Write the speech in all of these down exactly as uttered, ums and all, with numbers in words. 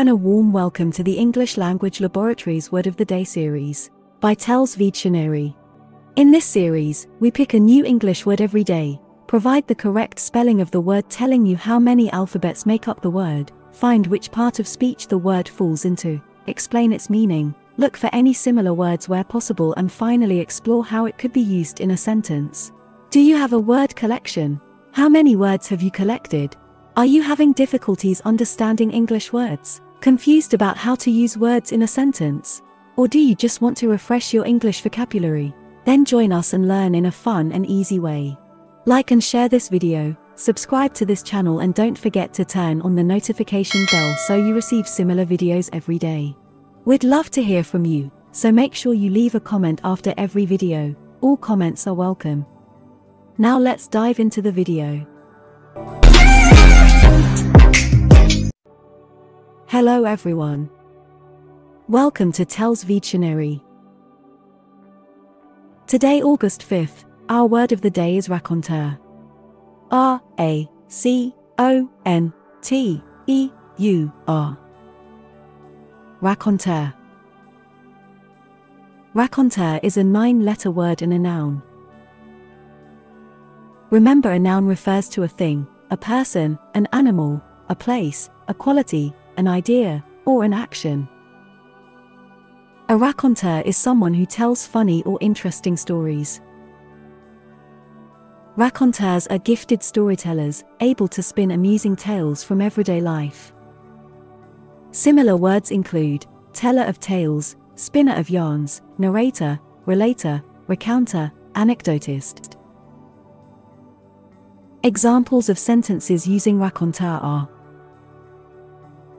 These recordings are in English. and a warm welcome to the English Language Laboratory's Word of the Day series by TELLS Victionary. In this series, we pick a new English word every day, provide the correct spelling of the word telling you how many alphabets make up the word, find which part of speech the word falls into, explain its meaning, look for any similar words where possible, and finally explore how it could be used in a sentence. Do you have a word collection? How many words have you collected? Are you having difficulties understanding English words? Confused about how to use words in a sentence? Or do you just want to refresh your English vocabulary? Then join us and learn in a fun and easy way. Like and share this video, subscribe to this channel, and don't forget to turn on the notification bell so you receive similar videos every day. We'd love to hear from you, so make sure you leave a comment after every video. All comments are welcome. Now let's dive into the video. Hello everyone. Welcome to TELLS Victionary. Today, August fifth, our word of the day is raconteur. R A C O N T E U R. Raconteur. Raconteur is a nine-letter word and a noun. Remember, a noun refers to a thing, a person, an animal, a place, a quality, an idea, or an action. A raconteur is someone who tells funny or interesting stories. Raconteurs are gifted storytellers, able to spin amusing tales from everyday life. Similar words include teller of tales, spinner of yarns, narrator, relator, recounter, anecdotist. Examples of sentences using raconteur are: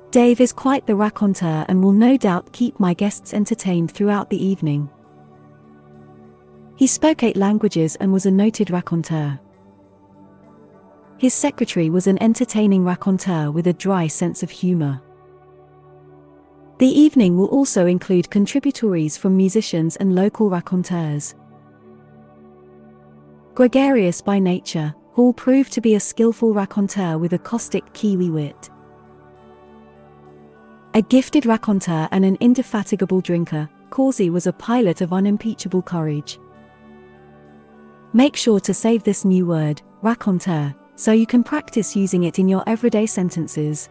Dave is quite the raconteur and will no doubt keep my guests entertained throughout the evening. He spoke eight languages and was a noted raconteur. His secretary was an entertaining raconteur with a dry sense of humor. The evening will also include contributories from musicians and local raconteurs. Gregarious by nature, Hall proved to be a skillful raconteur with a caustic Kiwi wit. A gifted raconteur and an indefatigable drinker, Causey was a pilot of unimpeachable courage. Make sure to save this new word, raconteur, so you can practice using it in your everyday sentences.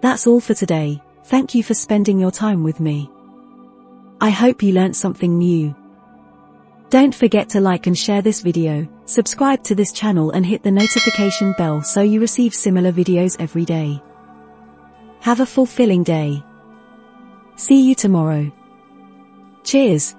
That's all for today. Thank you for spending your time with me. I hope you learnt something new. Don't forget to like and share this video, subscribe to this channel, and hit the notification bell so you receive similar videos every day. Have a fulfilling day. See you tomorrow. Cheers!